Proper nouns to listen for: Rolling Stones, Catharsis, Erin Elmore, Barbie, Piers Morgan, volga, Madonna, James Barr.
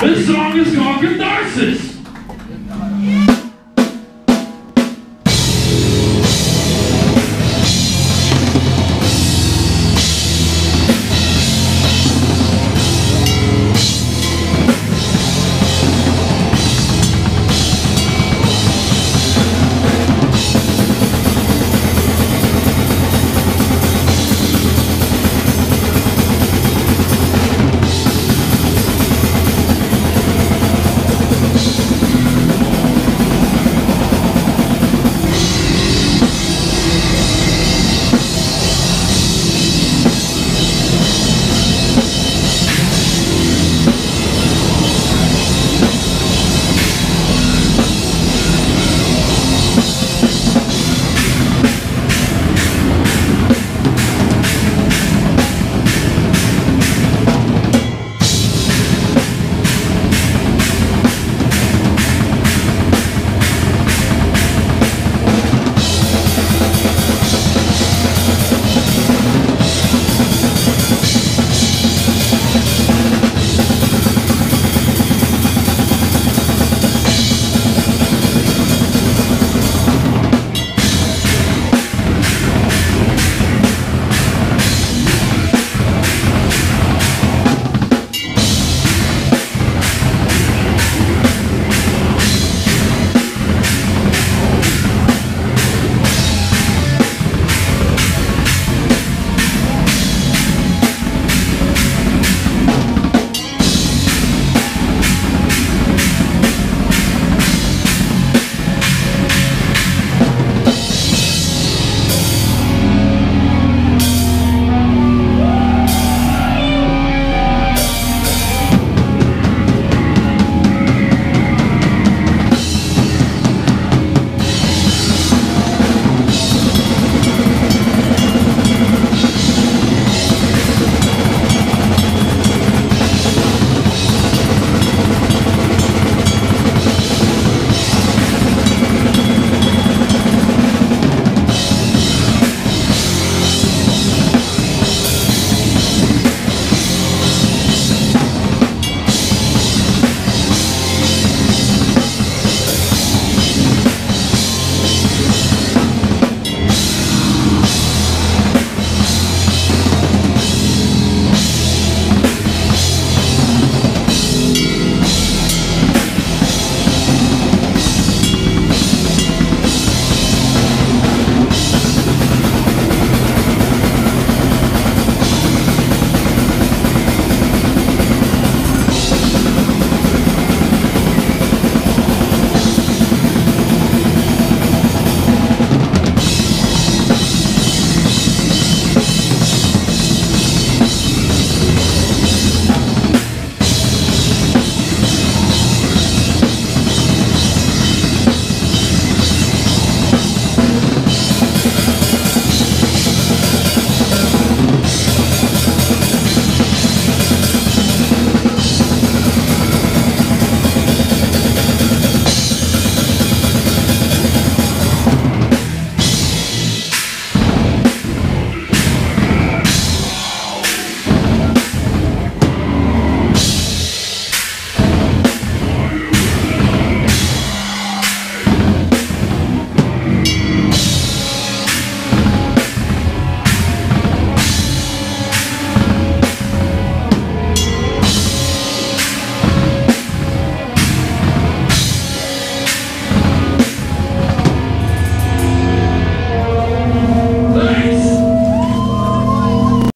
This song is called Catharsis.